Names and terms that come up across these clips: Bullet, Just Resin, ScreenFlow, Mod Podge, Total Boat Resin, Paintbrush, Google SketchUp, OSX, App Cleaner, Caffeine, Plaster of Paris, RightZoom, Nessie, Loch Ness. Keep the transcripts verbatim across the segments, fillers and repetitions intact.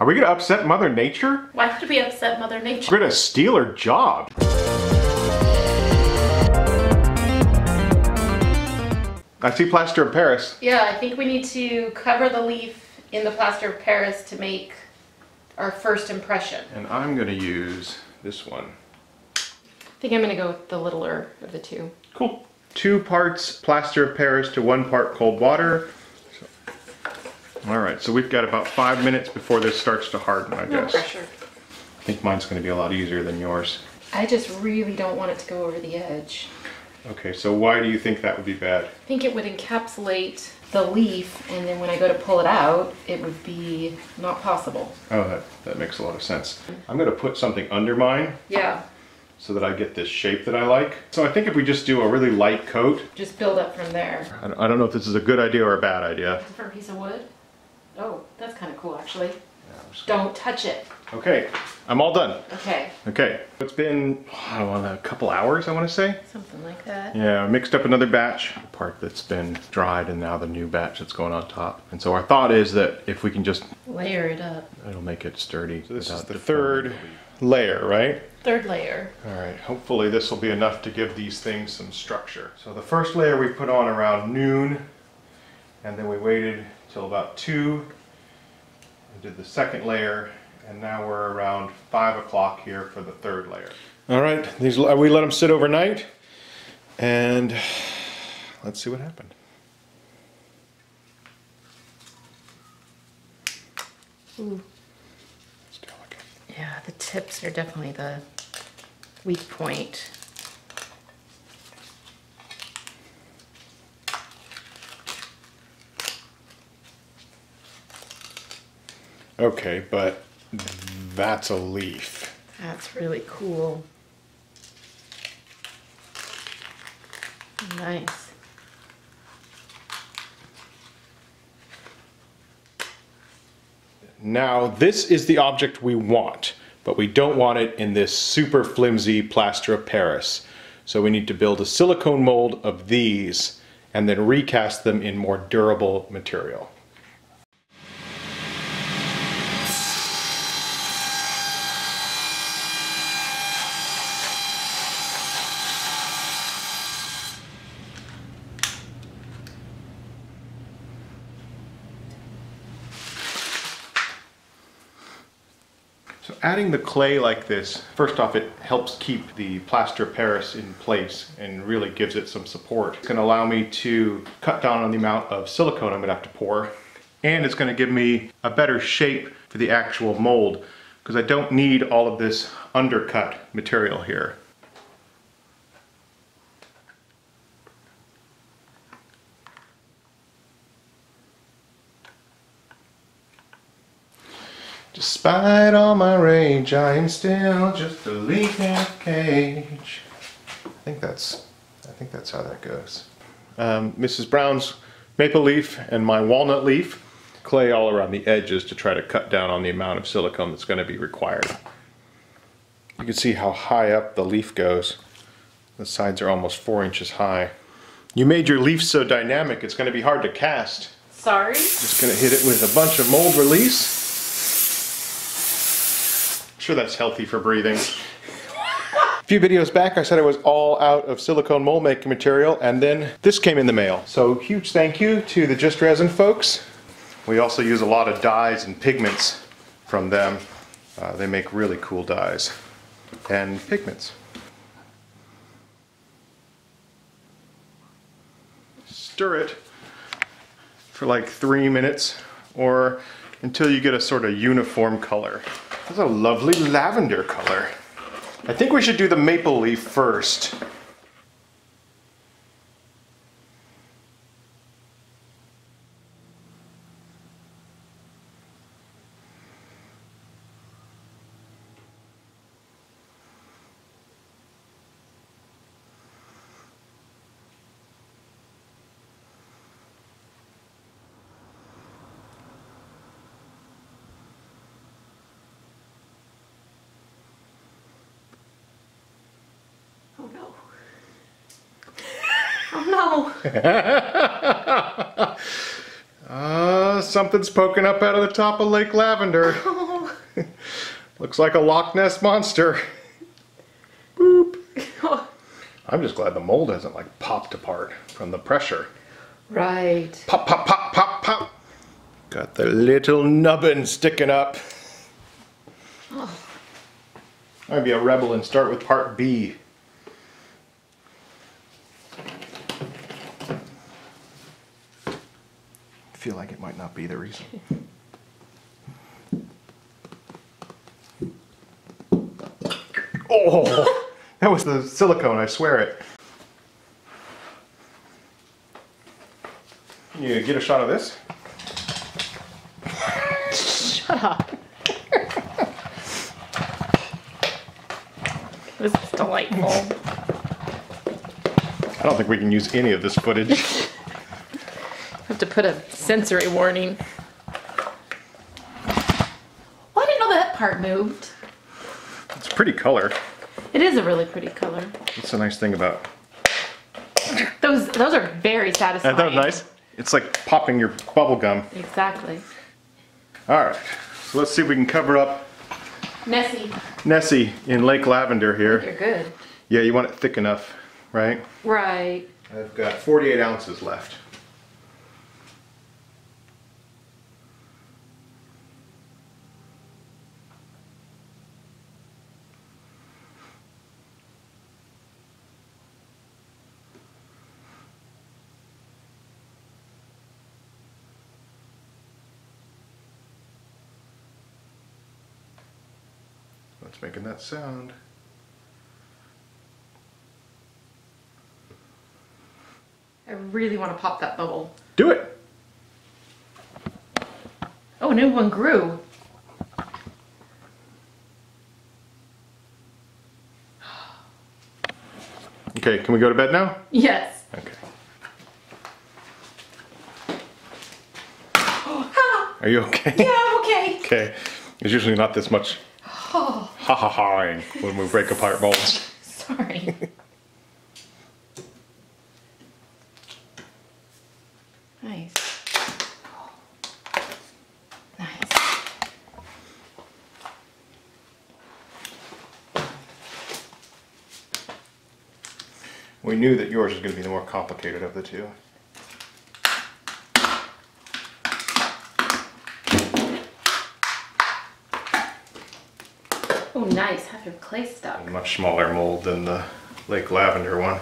Are we gonna upset Mother Nature? Why would we upset Mother Nature? We're gonna steal her job. I see plaster of Paris. Yeah, I think we need to cover the leaf in the plaster of Paris to make our first impression. And I'm gonna use this one. I think I'm gonna go with the littler of the two. Cool. Two parts plaster of Paris to one part cold water. All right, so we've got about five minutes before this starts to harden, I guess. No pressure. I think mine's going to be a lot easier than yours. I just really don't want it to go over the edge. Okay, so why do you think that would be bad? I think it would encapsulate the leaf, and then when I go to pull it out, it would be not possible. Oh, that, that makes a lot of sense. I'm going to put something under mine. Yeah. So that I get this shape that I like. So I think if we just do a really light coat. Just build up from there. I don't know if this is a good idea or a bad idea. For a piece of wood? Oh, that's kind of cool, actually. Yeah, don't touch it. Okay, I'm all done. Okay. Okay. It's been, I don't know, a couple hours, I want to say. Something like that. Yeah, I mixed up another batch. The part that's been dried and now the new batch that's going on top. And so our thought is that if we can just... layer it up. It'll make it sturdy. So this is the third layer, right? Third layer. All right, hopefully this will be enough to give these things some structure. So the first layer we put on around noon, and then we waited till about two, we did the second layer, and now we're around five o'clock here for the third layer. All right, these, we let them sit overnight, and let's see what happened. Ooh. It's delicate. Yeah, the tips are definitely the weak point. Okay, but that's a leaf. That's really cool. Nice. Now, this is the object we want, but we don't want it in this super flimsy plaster of Paris. So we need to build a silicone mold of these and then recast them in more durable material. So adding the clay like this, first off, it helps keep the plaster of Paris in place and really gives it some support. It's going to allow me to cut down on the amount of silicone I'm going to have to pour, and it's going to give me a better shape for the actual mold because I don't need all of this undercut material here. Despite all my rage, I am still just a leaf in a cage. I think that's, I think that's how that goes. Um, Missus Brown's maple leaf and my walnut leaf. Clay all around the edges to try to cut down on the amount of silicone that's going to be required. You can see how high up the leaf goes. The sides are almost four inches high. You made your leaf so dynamic, it's going to be hard to cast. Sorry? Just going to hit it with a bunch of mold release. Sure, that's healthy for breathing. A few videos back I said I was all out of silicone mold making material, and then this came in the mail. So huge thank you to the Just Resin folks. We also use a lot of dyes and pigments from them. Uh, they make really cool dyes and pigments. Stir it for like three minutes or until you get a sort of uniform color. That's a lovely lavender color. I think we should do the maple leaf first. uh, something's poking up out of the top of Lake Lavender. Looks like a Loch Ness monster. Boop. I'm just glad the mold hasn't like popped apart from the pressure. Right. Pop, pop, pop, pop, pop. Got the little nubbin sticking up. Oh. I'm gonna be a rebel and start with part B. I feel like it might not be the reason. Oh! That was the silicone, I swear it. Can you get a shot of this? Shut up. This is delightful. I don't think we can use any of this footage. I have to put a sensory warning. Well, I didn't know that part moved. It's a pretty color. It is a really pretty color. That's the nice thing about those. Those are very satisfying. Isn't that nice? It's like popping your bubble gum. Exactly. All right. So let's see if we can cover up Nessie. Nessie in Lake Lavender here. You're good. Yeah, you want it thick enough, right? Right. I've got forty-eight ounces left. It's making that sound. I really want to pop that bubble. Do it! Oh, a new one grew. Okay, can we go to bed now? Yes. Okay. Are you okay? Yeah, I'm okay. Okay. It's usually not this much. Oh. Ha ha ha! When we break apart molds. Sorry. Nice. Nice. We knew that yours was going to be the more complicated of the two. Oh, nice. Have your clay stuck. A much smaller mold than the Lake Lavender one.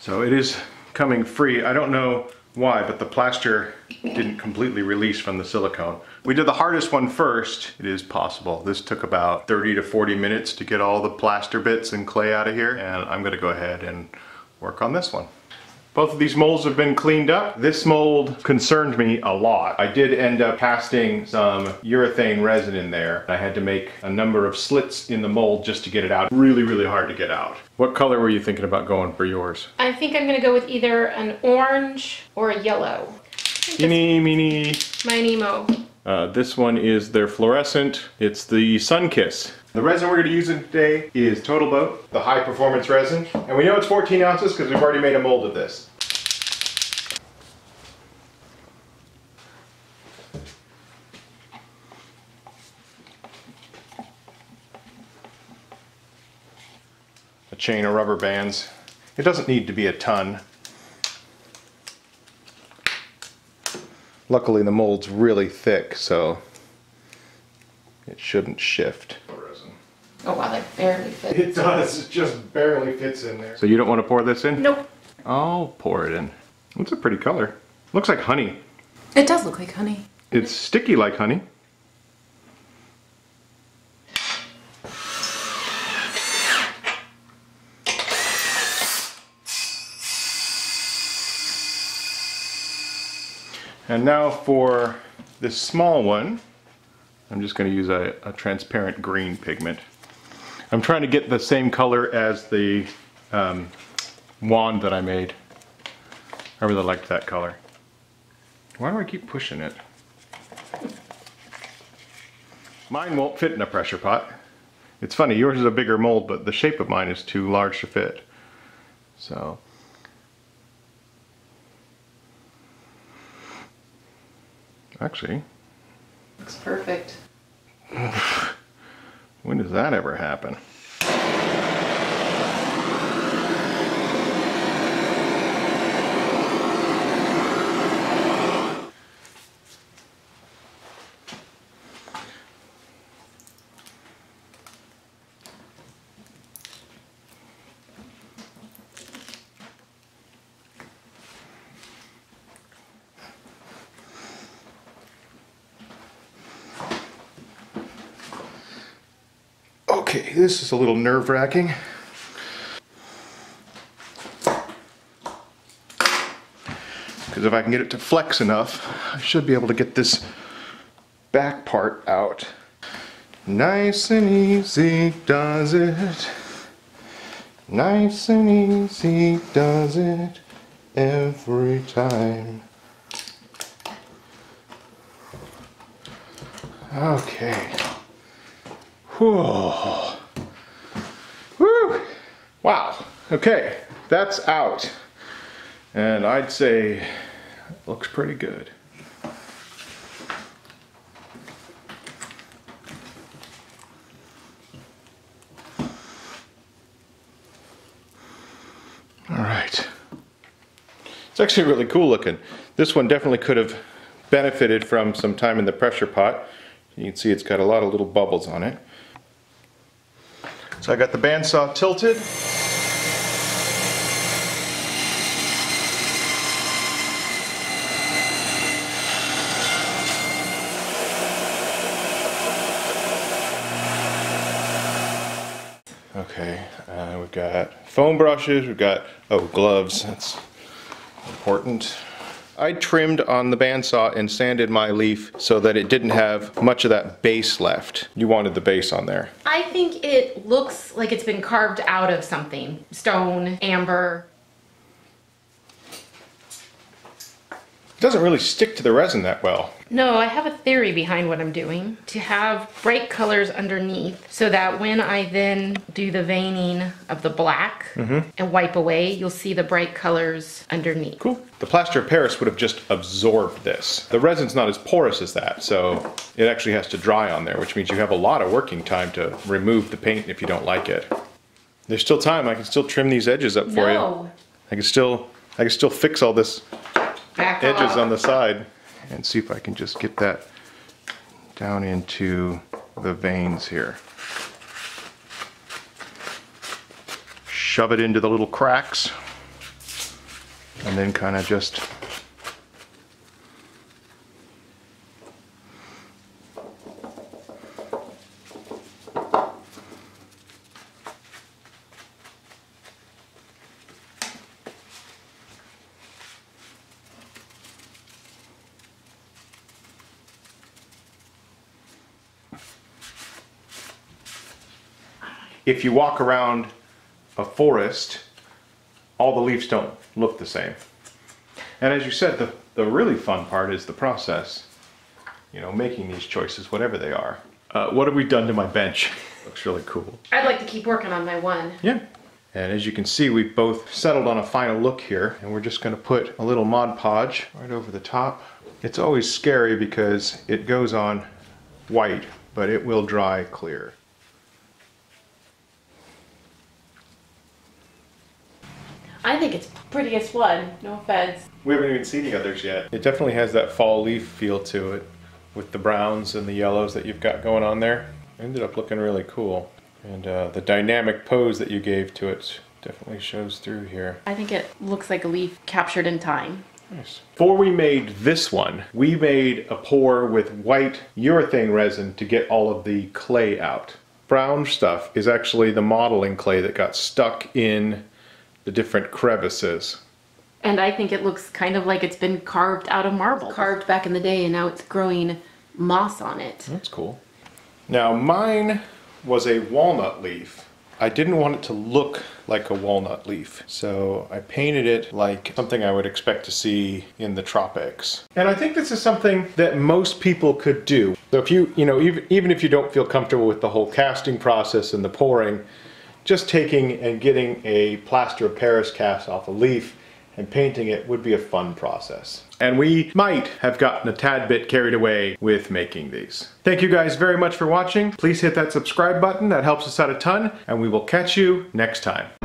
So it is coming free. I don't know why, but the plaster didn't completely release from the silicone. We did the hardest one first. It is possible. This took about thirty to forty minutes to get all the plaster bits and clay out of here. And I'm going to go ahead and work on this one. Both of these molds have been cleaned up. This mold concerned me a lot. I did end up casting some urethane resin in there. I had to make a number of slits in the mold just to get it out. Really, really hard to get out. What color were you thinking about going for yours? I think I'm gonna go with either an orange or a yellow. Eeny, meeny. Miny, mo. Uh, this one is their fluorescent. It's the Sunkiss. The resin we're going to use today is Total Boat, the high performance resin. And we know it's fourteen ounces because we've already made a mold of this. A chain of rubber bands. It doesn't need to be a ton. Luckily the mold's really thick, so it shouldn't shift. Oh wow, that barely fits. It does, it just barely fits in there. So you don't want to pour this in? Nope. I'll pour it in. It's a pretty color. Looks like honey. It does look like honey. It's sticky like honey. And now for this small one, I'm just going to use a, a transparent green pigment. I'm trying to get the same color as the um, wand that I made. I really liked that color. Why do I keep pushing it? Mine won't fit in a pressure pot. It's funny, yours is a bigger mold, but the shape of mine is too large to fit. So. Actually. Looks perfect. When does that ever happen? Okay, this is a little nerve-wracking. Because if I can get it to flex enough, I should be able to get this back part out. Nice and easy does it. Nice and easy does it every time. Okay. Whoa. Woo. Wow, okay, that's out. And I'd say it looks pretty good. All right. It's actually really cool looking. This one definitely could have benefited from some time in the pressure pot. You can see it's got a lot of little bubbles on it. So I got the bandsaw tilted. Okay, uh, we've got foam brushes, we've got, oh, gloves, that's important. I trimmed on the bandsaw and sanded my leaf so that it didn't have much of that base left. You wanted the base on there. I think it looks like it's been carved out of something. Stone, amber. It doesn't really stick to the resin that well. No, I have a theory behind what I'm doing. To have bright colors underneath so that when I then do the veining of the black mm-hmm. and wipe away, you'll see the bright colors underneath. Cool. The plaster of Paris would have just absorbed this. The resin's not as porous as that, so it actually has to dry on there, which means you have a lot of working time to remove the paint if you don't like it. There's still time. I can still trim these edges up for no. you. No. I can still, I can still fix all this Back edges up. on the side. And see if I can just get that down into the veins here. Shove it into the little cracks and then kind of just if you walk around a forest, all the leaves don't look the same. And as you said, the, the really fun part is the process, you know, making these choices, whatever they are. Uh, what have we done to my bench? Looks really cool. I'd like to keep working on my one. Yeah. And as you can see, we've both settled on a final look here, and we're just going to put a little Mod Podge right over the top. It's always scary because it goes on white, but it will dry clear. I think it's pretty as blood, no offense. We haven't even seen the others yet. It definitely has that fall leaf feel to it with the browns and the yellows that you've got going on there. It ended up looking really cool. And uh, the dynamic pose that you gave to it definitely shows through here. I think it looks like a leaf captured in time. Nice. Before we made this one, we made a pour with white urethane resin to get all of the clay out. Brown stuff is actually the modeling clay that got stuck in the different crevices. And I think it looks kind of like it's been carved out of marble. Carved back in the day, and now it's growing moss on it. That's cool. Now mine was a walnut leaf. I didn't want it to look like a walnut leaf, so I painted it like something I would expect to see in the tropics. And I think this is something that most people could do. So if you, you know, even, even if you don't feel comfortable with the whole casting process and the pouring, just taking and getting a plaster of Paris cast off a leaf and painting it would be a fun process. And we might have gotten a tad bit carried away with making these. Thank you guys very much for watching. Please hit that subscribe button, that helps us out a ton, and we will catch you next time.